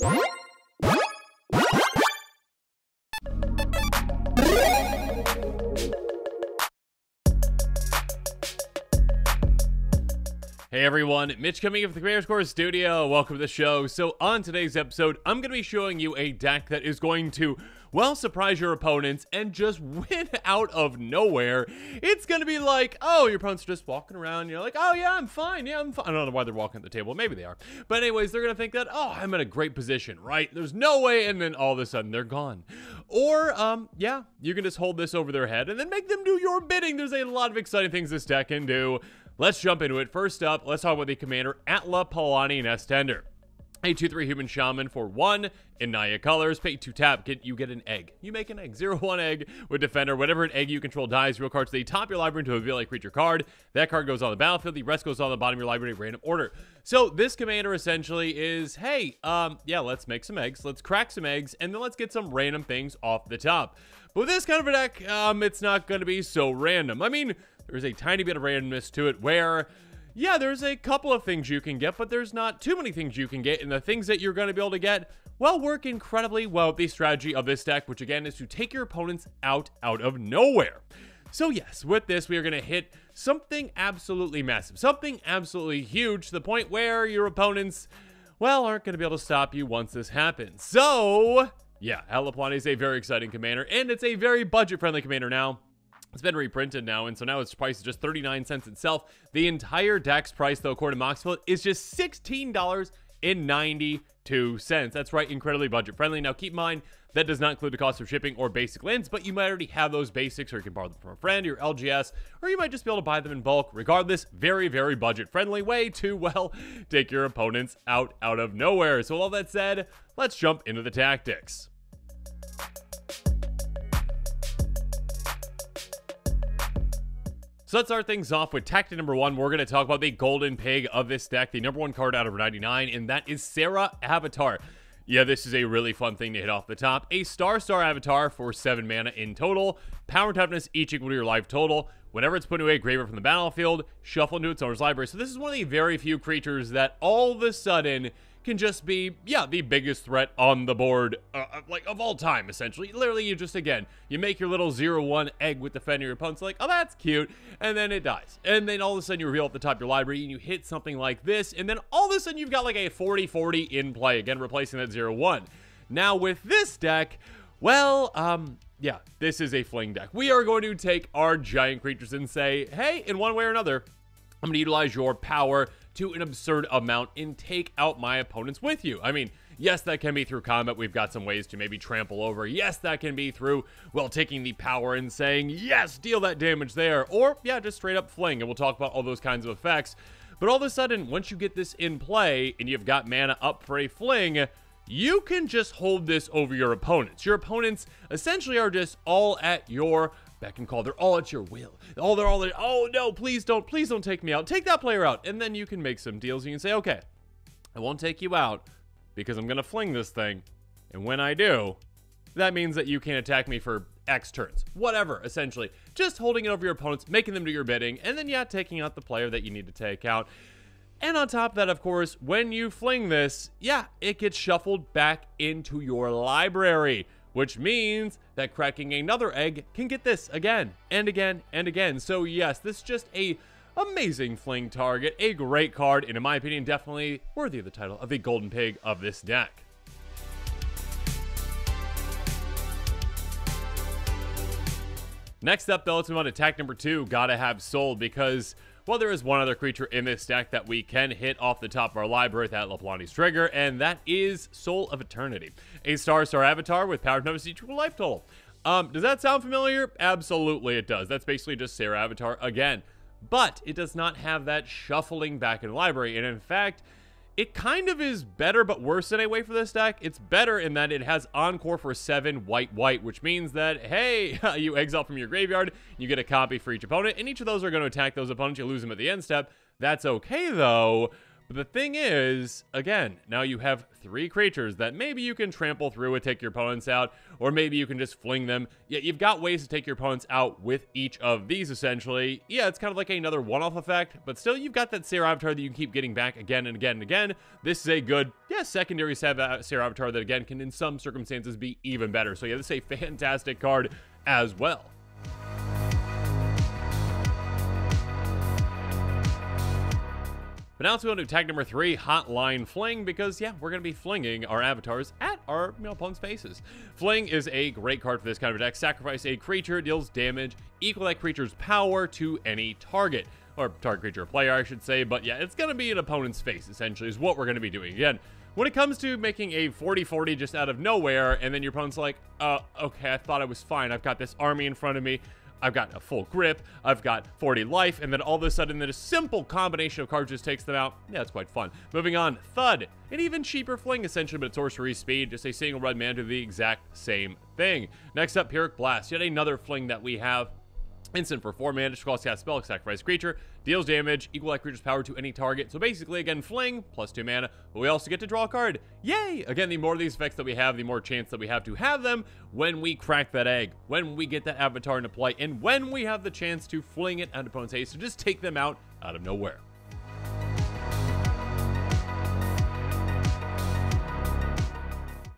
Hey everyone, Mitch coming in from the Commander's Quarters Studio. Welcome to the show. So on today's episode, I'm going to be showing you a deck that is going to, well, surprise your opponents and just win out of nowhere. It's going to be like, oh, your opponents are just walking around. You're like, oh yeah, I'm fine. Yeah, I'm fine. I don't know why they're walking at the table. Maybe they are. But anyways, they're going to think that, oh, I'm in a great position, right? There's no way. And then all of a sudden they're gone. Or, yeah, you can just hold this over their head and then make them do your bidding. There's a lot of exciting things this deck can do. Let's jump into it. First up, let's talk about the commander, Atla Palani Nest Tender. A 2/3 human shaman for 1 in Naya colors. Pay 2 tap. You get an egg. You make an egg. 0/1 egg with defender. Whatever an egg you control dies. Real cards to the top of your library to reveal a creature card. That card goes on the battlefield. The rest goes on the bottom of your library in random order. So this commander essentially is, hey, yeah, let's make some eggs. Let's crack some eggs, and then let's get some random things off the top. But with this kind of a deck, it's not going to be so random. I mean, there's a tiny bit of randomness to it where, yeah, there's a couple of things you can get, but there's not too many things you can get. And the things that you're going to be able to get, well, work incredibly well with the strategy of this deck, which again is to take your opponents out of nowhere. So yes, with this, we are going to hit something absolutely massive, something absolutely huge to the point where your opponents, well, aren't going to be able to stop you once this happens. So yeah, Atla Palani is a very exciting commander, and it's a very budget-friendly commander now. It's been reprinted now, and so now its price is just 39 cents itself. The entire deck's price, though, according to Moxfield, is just $16.92. That's right, incredibly budget-friendly. Now, keep in mind, that does not include the cost of shipping or basic lands, but you might already have those basics, or you can borrow them from a friend, your LGS, or you might just be able to buy them in bulk. Regardless, very, very budget-friendly way to, well, take your opponents out of nowhere. So with all that said, let's jump into the tactics. So let's start things off with tactic number one. We're going to talk about the golden pig of this deck, the number 1 card out of 99, and that is Serra Avatar. Yeah, this is a really fun thing to hit off the top. A star avatar for 7 mana in total. Power and toughness each equal to your life total. Whenever it's put away, graveyard from the battlefield, shuffle into its owner's library. So this is one of the very few creatures that all of a sudden can just be, yeah, the biggest threat on the board, like, of all time, essentially. Literally, you just, again, you make your little 0/1 egg with defender. Your opponent's like, oh, that's cute, and then it dies. And then all of a sudden, you reveal at the top of your library, and you hit something like this, and then all of a sudden, you've got, like, a 40-40 in play, again, replacing that 0/1. Now, with this deck, well, yeah, this is a Fling deck. We are going to take our giant creatures and say, hey, in one way or another, I'm going to utilize your power to an absurd amount and take out my opponents with you. I mean, yes, that can be through combat. We've got some ways to maybe trample over. Yes, that can be through, well, taking the power and saying, yes, deal that damage there. Or, yeah, just straight up fling. And we'll talk about all those kinds of effects. But all of a sudden, once you get this in play and you've got mana up for a fling, you can just hold this over your opponents. Your opponents essentially are just all at your beck and call. They're all at your will. They're all at, oh no, please don't take me out. Take that player out. And then you can make some deals. You can say, okay, I won't take you out because I'm going to fling this thing. And when I do, that means that you can't attack me for X turns. Whatever, essentially. Just holding it over your opponents, making them do your bidding, and then, yeah, taking out the player that you need to take out. And on top of that, of course, when you fling this, yeah, it gets shuffled back into your library, which means that cracking another egg can get this again and again and again. So yes, this is just a amazing fling target, a great card, and in my opinion, definitely worthy of the title of the golden pig of this deck. Next up, though, let's move on to attack number 2, gotta have soul, because, well, there is one other creature in this deck that we can hit off the top of our library with Atla Palani's trigger, and that is Soul of Eternity. A star avatar with power toughness each equal life total. Does that sound familiar? Absolutely it does. That's basically just Serra Avatar again. But it does not have that shuffling back in the library, and in fact, it kind of is better but worse in a way for this deck. It's better in that it has Encore for 7 white, which means that, hey, you exile from your graveyard, you get a copy for each opponent, and each of those are going to attack those opponents. You lose them at the end step. That's okay, though, But the thing is, again, now you have three creatures that maybe you can trample through and take your opponents out, or maybe you can just fling them. Yeah, you've got ways to take your opponents out with each of these, essentially. Yeah, it's kind of like another one-off effect, but still you've got that Serra Avatar that you can keep getting back again and again and again. This is a good, yeah, secondary Serra Avatar that, again, can in some circumstances be even better. So yeah, this is a fantastic card as well. But now let's go to tag number 3, Hotline Fling, because, yeah, we're going to be flinging our avatars at our, you know, opponent's faces. Fling is a great card for this kind of attack. Sacrifice a creature, deals damage, equal that creature's power to any target. Or target creature or player, I should say. But, yeah, it's going to be an opponent's face, essentially, is what we're going to be doing. Again, when it comes to making a 40-40 just out of nowhere, and then your opponent's like, okay, I thought I was fine. I've got this army in front of me. I've got a full grip, I've got 40 life, and then all of a sudden that a simple combination of cards just takes them out. Yeah, it's quite fun. Moving on, Thud. An even cheaper fling, essentially, but at sorcery speed. Just a single red mana to do the exact same thing. Next up, Pyrrhic Blast. Yet another fling that we have. Instant for 4 mana, cost cast spell, sacrifice creature, deals damage, equal that creature's power to any target. So basically, again, fling, plus 2 mana, but we also get to draw a card. Yay! Again, the more of these effects that we have, the more chance that we have to have them when we crack that egg, when we get that avatar into play, and when we have the chance to fling it at opponent's haste, so just take them out of nowhere.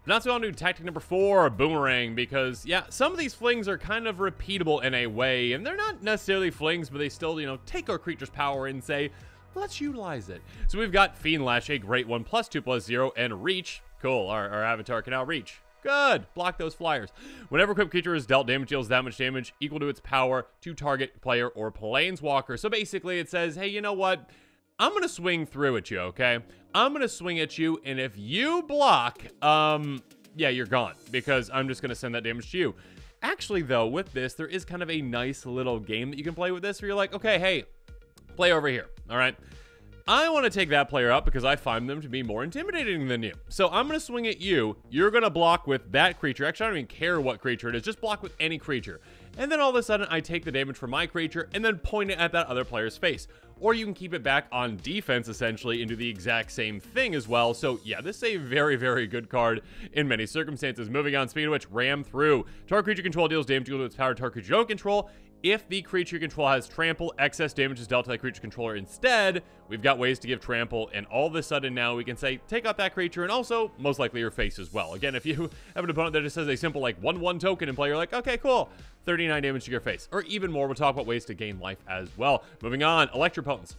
Now let's go on to tactic number 4, Boomerang, because, yeah, some of these flings are kind of repeatable in a way, and they're not necessarily flings, but they still, you know, take our creature's power and say, let's utilize it. So we've got Fiend Lash, a great one, plus 2, plus 0, and reach. Cool, our avatar can outreach. Good, block those flyers. Whenever equipped creature is dealt damage, deals that much damage equal to its power to target player or planeswalker. So basically it says, hey, you know what? I'm going to swing through at you, okay? I'm going to swing at you, and if you block, yeah, you're gone, because I'm just going to send that damage to you. Actually, though, with this, there is kind of a nice little game that you can play with this, where you're like, okay, hey, play over here, all right? I want to take that player out because I find them to be more intimidating than you. So I'm going to swing at you. You're going to block with that creature. Actually, I don't even care what creature it is. Just block with any creature. And then all of a sudden, I take the damage from my creature and then point it at that other player's face. Or you can keep it back on defense, essentially, and do the exact same thing as well. So, yeah, this is a very, very good card in many circumstances. Moving on, speed of which, Ram Through. Target creature control deals damage equal to its power to target creature you don't control. If the creature you control has trample, excess damage is dealt to that creature controller instead. We've got ways to give trample, and all of a sudden now we can say, take out that creature, and also, most likely, your face as well. Again, if you have an opponent that just has a simple, like, 1-1 token in play, you're like, okay, cool, 39 damage to your face. Or even more, we'll talk about ways to gain life as well. Moving on, Electropotence.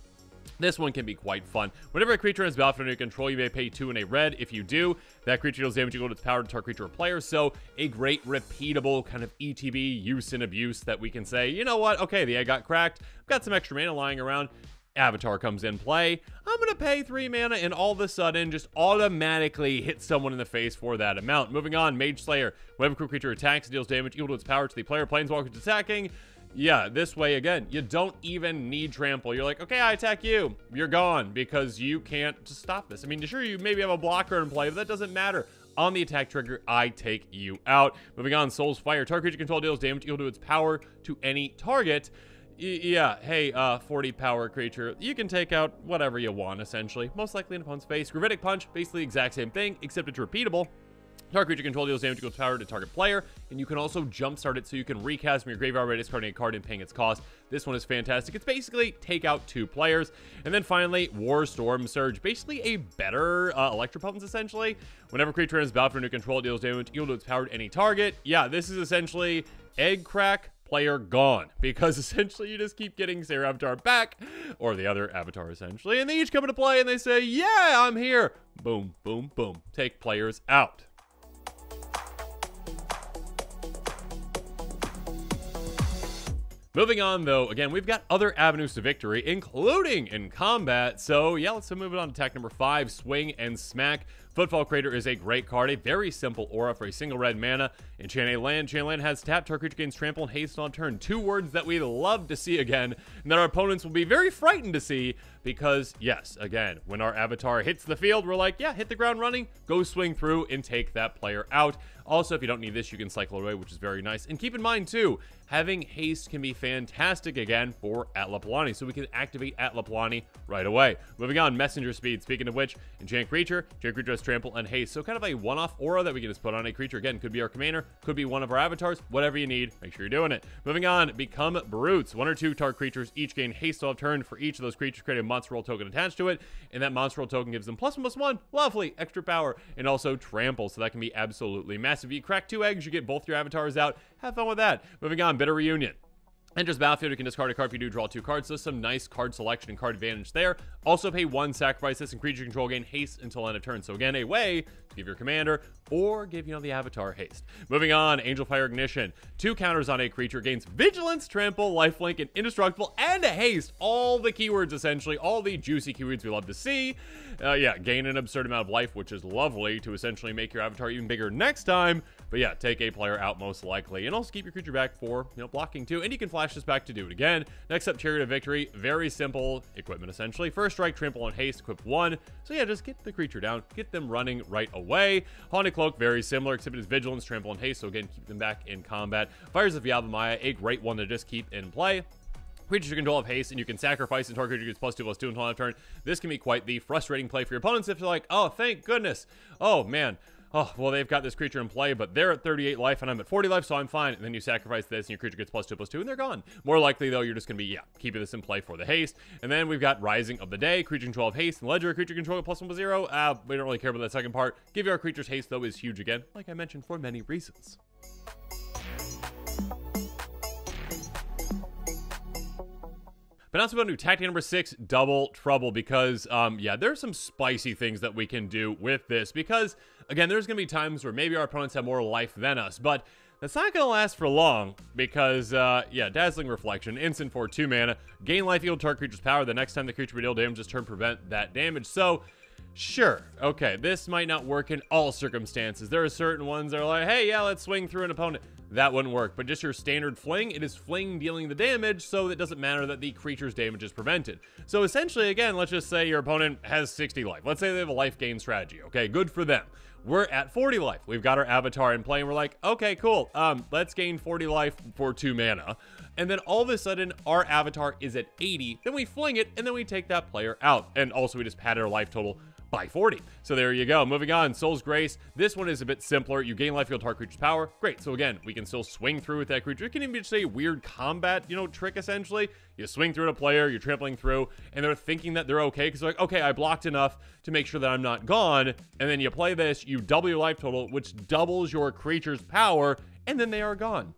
This one can be quite fun. Whenever a creature is battlefield under your control, you may pay 2 and a red. If you do, that creature deals damage equal to its power to target creature or player. So a great repeatable kind of ETB use and abuse that we can say, you know what? Okay, the egg got cracked. I've got some extra mana lying around. Avatar comes in play. I'm going to pay 3 mana and all of a sudden just automatically hit someone in the face for that amount. Moving on, Mage Slayer. Whenever a creature attacks, deals damage equal to its power to the player planeswalker attacking. Yeah, this way, again, you don't even need trample. You're like, okay, I attack you. You're gone because you can't just stop this. I mean, sure, you maybe have a blocker in play, but that doesn't matter. On the attack trigger, I take you out. Moving on, Soul's Fire. Target creature control deals damage equal to its power to any target. Yeah, hey, 40 power creature. You can take out whatever you want, essentially. Most likely in opponent's face. Gravitic Punch, basically the exact same thing, except it's repeatable. Target creature control deals damage equal to power to target player, and you can also jumpstart it so you can recast from your graveyard by discarding a card and paying its cost. This one is fantastic. It's basically take out 2 players. And then finally, Warstorm Surge. Basically a better Electropotence, essentially. Whenever creature is battlefield under your control, deals damage equal to its power to any target. Yeah, this is essentially egg crack, player gone, because essentially you just keep getting Serra Avatar back, or the other avatar essentially, and they each come into play and they say, yeah, I'm here. Boom, boom, boom. Take players out. Moving on, though, again, we've got other avenues to victory, including in combat. So, yeah, let's move on to attack number 5, Swing and Smack. Footfall Crater is a great card, a very simple aura for a single red mana. Enchant a land. Enchant land has tapped. Target creature gains trample and haste on turn. Two words that we love to see again, and that our opponents will be very frightened to see, because, yes, again, when our avatar hits the field, we're like, yeah, hit the ground running, go swing through and take that player out. Also, if you don't need this, you can cycle away, which is very nice. And keep in mind, too, having haste can be fantastic again for Atla Palani, so we can activate Atla Palani right away. Moving on, Messenger Speed. Speaking of which, enchant creature has trample and haste, so kind of a one-off aura that we can just put on a creature. Again, could be our commander, could be one of our avatars, whatever you need, make sure you're doing it. Moving on, Become Brutes. One or two target creatures each gain haste off turn. For each of those creatures, create a monster roll token attached to it, and that monster roll token gives them +1/+1, lovely, extra power, and also trample, so that can be absolutely massive. If you crack 2 eggs, you get both your avatars out. Have fun with that. Moving on, Bitter Reunion. Enters battlefield, you can discard a card. If you do, draw 2 cards, so some nice card selection and card advantage there. Also pay 1, sacrifice this, and creature control gain haste until end of turn. So again, a way to give your commander or give, you know, the avatar haste. Moving on, Angel Fire Ignition. 2 counters on a creature, gains vigilance, trample, lifelink, and indestructible, and a haste. All the keywords, essentially. All the juicy keywords we love to see. Yeah, gain an absurd amount of life, which is lovely to essentially make your avatar even bigger next time. But yeah, take a player out most likely. And also keep your creature back for, you know, blocking too. And you can flash this back to do it again. Next up, Chariot of Victory. Very simple equipment, essentially. First strike, trample, and haste. Equip 1. So yeah, just get the creature down. Get them running right away. Haunted Cloak, very similar, except it is vigilance, trample, and haste. So again, keep them back in combat. Fires of Yavimaya, a great one to just keep in play. Creatures control have haste, and you can sacrifice and target creature gets +2/+2 until end of turn. This can be quite the frustrating play for your opponents if they're like, oh, thank goodness. Oh, man. Oh, well, they've got this creature in play, but they're at 38 life, and I'm at 40 life, so I'm fine. And then you sacrifice this, and your creature gets +2/+2, and they're gone. More likely, though, you're just going to be, yeah, keeping this in play for the haste. And then we've got Rising of the Day, creature control of haste, and ledger, creature control at +1/+0. We don't really care about that second part. Give our creatures haste, though, is huge again, like I mentioned, for many reasons. But now let's go to tactic number 6, Double Trouble, because, yeah, there's some spicy things that we can do with this, because, again, there's going to be times where maybe our opponents have more life than us, but that's not going to last for long, because, yeah, Dazzling Reflection, instant for 2 mana, gain life equal to target creature's power, the next time the creature we deal damage this turn, prevent that damage, so... Sure, okay, this might not work in all circumstances. There are certain ones that are like, hey, yeah, let's swing through an opponent. That wouldn't work, but just your standard fling, it is fling dealing the damage, so it doesn't matter that the creature's damage is prevented. So essentially, again, let's just say your opponent has 60 life. Let's say they have a life gain strategy, okay, good for them. We're at 40 life. We've got our avatar in play, and we're like, okay, cool. Let's gain 40 life for 2 mana. And then all of a sudden, our avatar is at 80. Then we fling it, and then we take that player out. And also, we just padded our life total by 40. So there you go. Moving on, Soul's Grace. This one is a bit simpler. You gain life equal to target creature's power. Great. So again, we can still swing through with that creature. It can even be just a weird combat, you know, trick essentially. You swing through to a player, you're trampling through, and they're thinking that they're okay because they're like, okay, I blocked enough to make sure that I'm not gone. And then you play this, you double your life total, which doubles your creature's power, and then they are gone.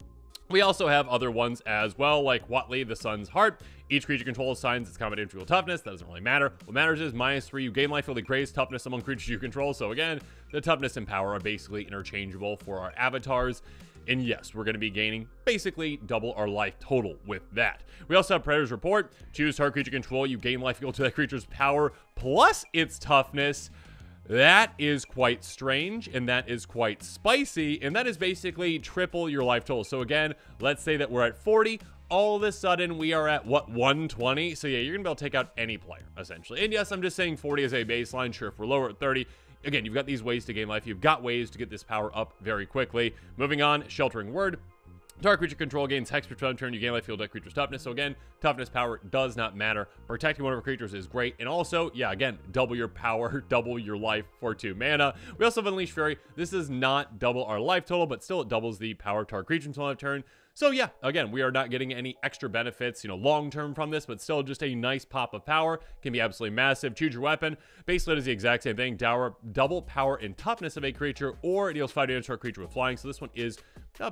We also have other ones as well, like Watley, the Sun's Heart. Each creature control assigns its combat integral toughness. That doesn't really matter. What matters is -3. You gain life equal to the greatest toughness among creatures you control. So again, the toughness and power are basically interchangeable for our avatars. And yes, we're going to be gaining basically double our life total with that. We also have Predator's Report. Choose target creature control. You gain life equal to that creature's power plus its toughness. That is quite strange, and that is quite spicy, and that is basically triple your life total. So again, let's say that we're at 40. All of a sudden, we are at, what, 120? So yeah, you're going to be able to take out any player, essentially. And yes, I'm just saying 40 is a baseline. Sure, if we're lower at 30... Again, you've got these ways to gain life. You've got ways to get this power up very quickly. Moving on, Sheltering Word. Target creature control gains hex per turn. You gain life equal to that creature's toughness. So again, toughness power does not matter. Protecting one of our creatures is great. And also, yeah, again, double your power, double your life for 2 mana. We also have Unleashed Fury. This does not double our life total, but still it doubles the power of target creature until end of turn. So yeah, again, we are not getting any extra benefits, you know, long-term from this, but still just a nice pop of power. Can be absolutely massive. Choose your weapon. Basically, it is the exact same thing. Double power and toughness of a creature, or it deals 5 damage to a creature with flying, so this one is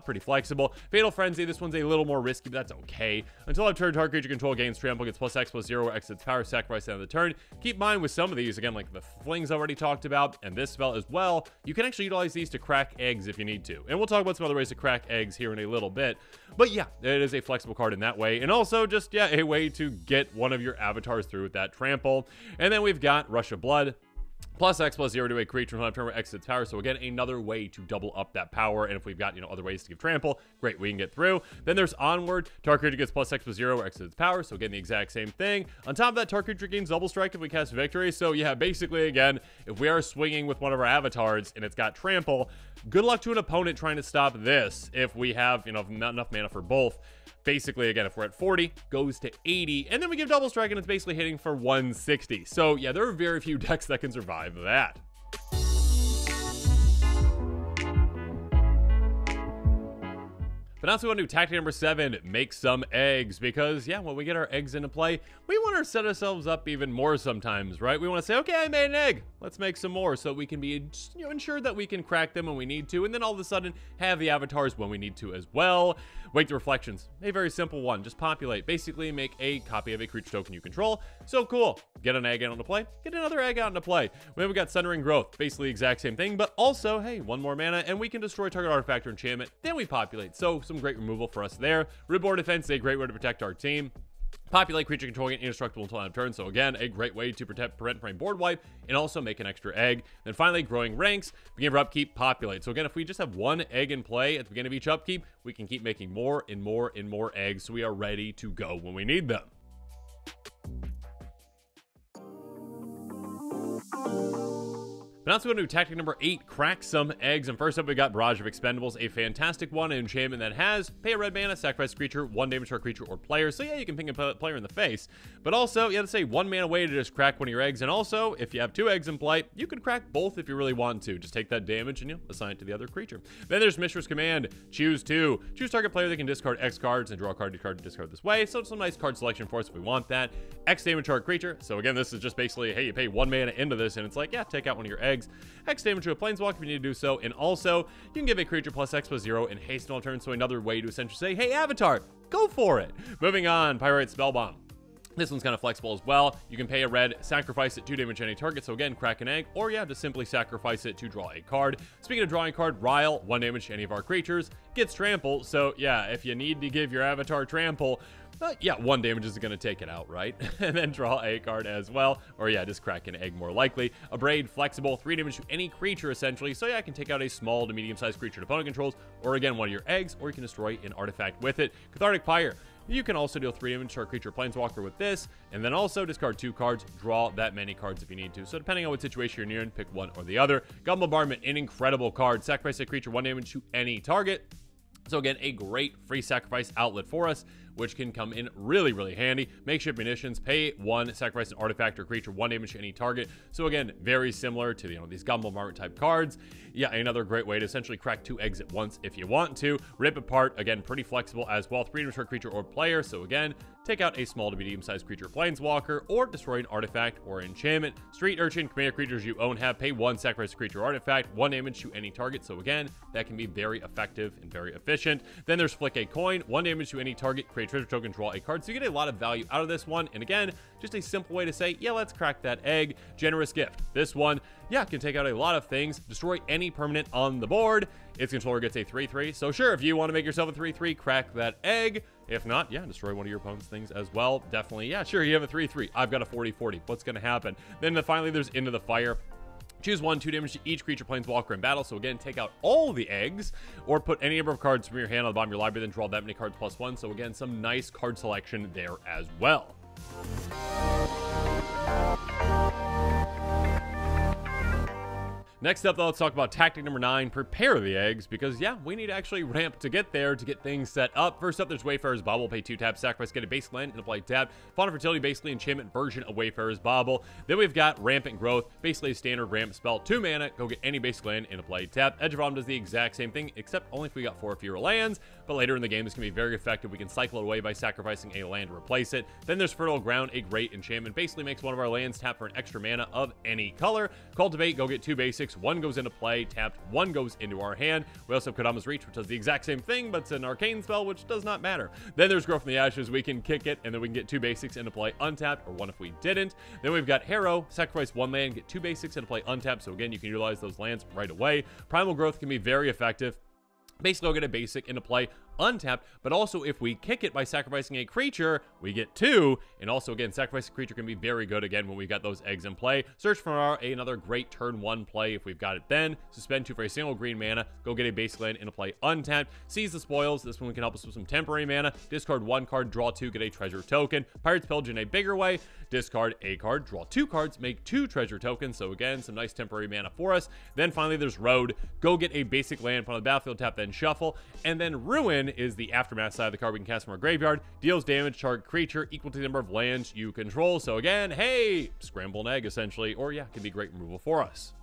pretty flexible. Fatal Frenzy, this one's a little more risky, but that's okay. Until I've turned, target creature control gains trample, gets +X/+0, or exits power, sacrifice at the end of the turn. Keep in mind with some of these, again, like the flings I already talked about, and this spell as well, you can actually utilize these to crack eggs if you need to. And we'll talk about some other ways to crack eggs here in a little bit. But yeah, it is a flexible card in that way. And also just, yeah, a way to get one of your avatars through with that trample. And then we've got Rush of Blood. Plus X plus 0 to a creature who have turn where X its power. So again, another way to double up that power. And if we've got, you know, other ways to give trample, great, we can get through. Then there's Onward. Target creature gets plus X plus 0 where X its power. So again, the exact same thing. On top of that, target creature gains double strike if we cast Victory. So yeah, basically again, if we are swinging with one of our avatars and it's got trample, good luck to an opponent trying to stop this if we have, you know, not enough mana for both. Basically, again, if we're at 40, goes to 80, and then we give double strike, and it's basically hitting for 160. So yeah, there are very few decks that can survive that. But now we want to do tactic number 7, make some eggs, because yeah, when we get our eggs into play, we want to set ourselves up even more sometimes, right? We want to say, okay, I made an egg, let's make some more, so we can be, you know, ensured that we can crack them when we need to, and then all of a sudden have the avatars when we need to as well. Wake the Reflections, a very simple one, just populate, basically make a copy of a creature token you control. So cool, get an egg out into play, get another egg out into play. Then we got Sundering Growth, basically exact same thing, but also, hey, one more mana, and we can destroy target artifact or enchantment, then we populate. So some great removal for us there. Ripboard Defense, a great way to protect our team. Populate creature controlling it indestructible until end of turn. So again, a great way to prevent from board wipe and also make an extra egg. Then finally, Growing Ranks, begin for upkeep, populate. So again, if we just have one egg in play at the beginning of each upkeep, we can keep making more and more and more eggs, so we are ready to go when we need them. But now let's go to tactic number 8, crack some eggs. And first up, we got Barrage of Expendables, a fantastic one, an enchantment that has pay a red mana, sacrifice creature, 1 damage to our creature or player. So yeah, you can ping a player in the face, but also you have to say 1 mana way to just crack one of your eggs. And also, if you have 2 eggs in play, you can crack both if you really want to. Just take that damage and, you know, assign it to the other creature. Then there's Mishra's Command, choose 2. Choose target player, they can discard X cards and draw a card, discard this way. So some nice card selection for us if we want that. X damage to our creature. So again, this is just basically, hey, you pay 1 mana into this, and it's like, yeah, take out one of your eggs. X damage to a planeswalker if you need to do so, and also you can give a creature plus X plus 0 and haste all turn. So another way to essentially say, hey, Avatar, go for it. Moving on, Pyrite Spellbomb. This one's kind of flexible as well. You can pay a red, sacrifice it, 2 damage to any target. So again, crack an egg, or yeah, just simply sacrifice it to draw a card. Speaking of drawing a card, Ryle, 1 damage to any of our creatures, gets trample. So yeah, if you need to give your Avatar trample, yeah, 1 damage is going to take it out, right? And then draw a card as well. Or yeah, just crack an egg more likely. A Braid, flexible, 3 damage to any creature essentially. So yeah, I can take out a small to medium-sized creature an opponent controls, or again, one of your eggs, or you can destroy an artifact with it. Cathartic Pyre. You can also deal 3 damage to our creature planeswalker with this, and then also discard 2 cards, draw that many cards if you need to. So depending on what situation you're near in, pick one or the other. Gum Bombardment, an incredible card. Sacrifice a creature, 1 damage to any target. So again, a great free sacrifice outlet for us, which can come in really, really handy. Makeshift Munitions, pay 1, sacrifice an artifact or creature, 1 damage to any target. So again, very similar to, you know, these Gumball Marmot type cards. Yeah, another great way to essentially crack 2 eggs at once if you want to. Rip Apart, again, pretty flexible as well. 3 damage to a creature or player. So again, take out a small to medium-sized creature planeswalker, or destroy an artifact or enchantment. Street Urchin, commander creatures you own have, pay 1, sacrifice a creature or artifact, 1 damage to any target. So again, that can be very effective and very efficient. Then there's Flick a Coin, 1 damage to any target, create treasure token, draw a card. So you get a lot of value out of this one, and again, just a simple way to say, yeah, let's crack that egg. Generous Gift, this one, yeah, can take out a lot of things, destroy any permanent on the board. Its controller gets a 3/3, so sure, if you want to make yourself a 3/3, crack that egg. If not, yeah, destroy one of your opponent's things as well. Definitely, yeah, sure, you have a 3/3, I've got a 40/40, what's gonna happen? Then finally, there's Into the Fire. Choose 1, 2 damage to each creature planeswalker in battle. So again, take out all the eggs, or put any number of cards from your hand on the bottom of your library, then draw that many cards plus 1. So again, some nice card selection there as well. Next up, though, let's talk about tactic number 9, prepare the eggs, because, yeah, we need to actually ramp to get there, to get things set up. First up, there's Wayfarer's Bobble, pay 2 taps, sacrifice, get a basic land, and apply tap. Fauna Fertility, basically enchantment version of Wayfarer's Bobble. Then we've got Rampant Growth, basically a standard ramp spell, 2 mana, go get any basic land, and apply tap. Edge of Autumn does the exact same thing, except only if we got 4 fewer lands, but later in the game, this can be very effective. We can cycle it away by sacrificing a land to replace it. Then there's Fertile Ground, a great enchantment, basically makes one of our lands tap for an extra mana of any color. Cultivate, go get 2 basics. 1 goes into play, tapped, 1 goes into our hand. We also have Kodama's Reach, which does the exact same thing, but it's an arcane spell, which does not matter. Then there's Grow from the Ashes, we can kick it, and then we can get 2 basics into play untapped, or 1 if we didn't. Then we've got Harrow, sacrifice 1 land, get 2 basics into play untapped, so again, you can utilize those lands right away. Primal Growth can be very effective. Basically, I'll get a basic into play untapped, but also if we kick it by sacrificing a creature, we get two. And also, again, sacrificing a creature can be very good again when we've got those eggs in play. Search for another great turn one play if we've got it then. Suspend two for a single green mana. Go get a basic land into play untapped. Seize the Spoils. This one can help us with some temporary mana. Discard one card, draw two, get a treasure token. Pirate's Pillage in a bigger way. Discard a card, draw two cards, make two treasure tokens. So again, some nice temporary mana for us. Then finally there's Road. Go get a basic land from the battlefield, tap, then shuffle. And then Ruin is the aftermath side of the card we can cast from our graveyard. Deals damage, target creature equal to the number of lands you control. So again, hey, scramble an egg essentially, or yeah, can be great removal for us.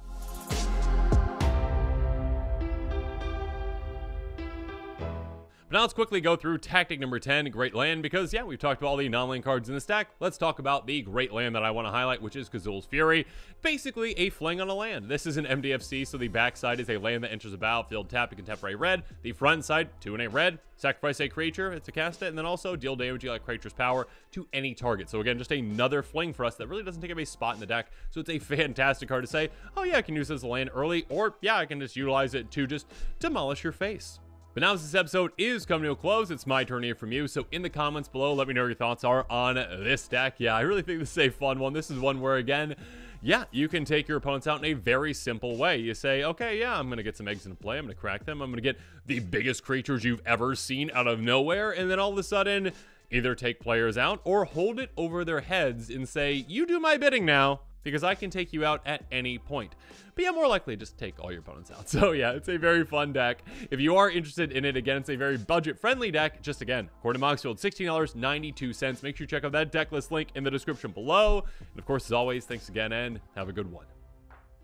But now let's quickly go through tactic number 10, Great Land, because yeah, we've talked about all the non-land cards in the stack. Let's talk about the Great Land that I want to highlight, which is Kazul's Fury. Basically a fling on a land. This is an MDFC, so the backside is a land that enters the battlefield, tap, you can tap for a red. The front side, two and a red, sacrifice a creature to cast it, and then also deal damage, you like creature's power to any target. So again, just another fling for us that really doesn't take up a spot in the deck, so it's a fantastic card to say, oh yeah, I can use this land early, or yeah, I can just utilize it to just demolish your face. But now as this episode is coming to a close, it's my turn here from you. So in the comments below, let me know what your thoughts are on this deck. Yeah, I really think this is a fun one. This is one where, again, yeah, you can take your opponents out in a very simple way. You say, okay, yeah, I'm going to get some eggs into play. I'm going to crack them. I'm going to get the biggest creatures you've ever seen out of nowhere. And then all of a sudden, either take players out or hold it over their heads and say, you do my bidding now, because I can take you out at any point. But yeah, more likely just take all your opponents out. So yeah, it's a very fun deck. If you are interested in it, again, it's a very budget-friendly deck. Just again, according to Moxfield, $16.92. Make sure you check out that deck list link in the description below. And of course, as always, thanks again and have a good one.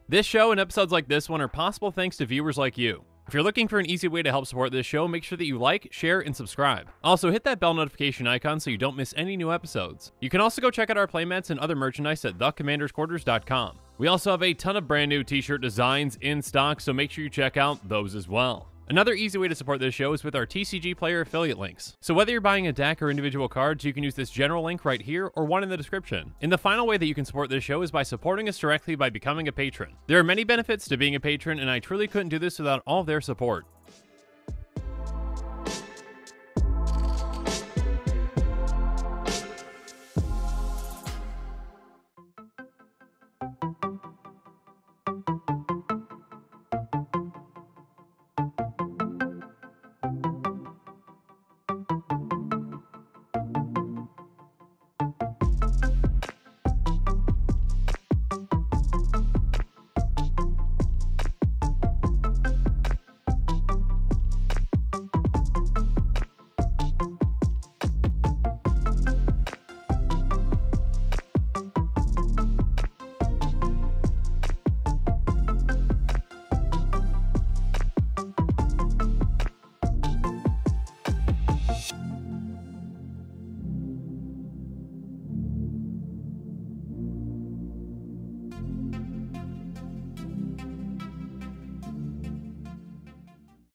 This show and episodes like this one are possible thanks to viewers like you. If you're looking for an easy way to help support this show, make sure that you like, share, and subscribe. Also, hit that bell notification icon so you don't miss any new episodes. You can also go check out our playmats and other merchandise at thecommandersquarters.com. We also have a ton of brand new t-shirt designs in stock, so make sure you check out those as well. Another easy way to support this show is with our TCG player affiliate links. So whether you're buying a deck or individual cards, you can use this general link right here or one in the description. And the final way that you can support this show is by supporting us directly by becoming a patron. There are many benefits to being a patron, and I truly couldn't do this without all their support.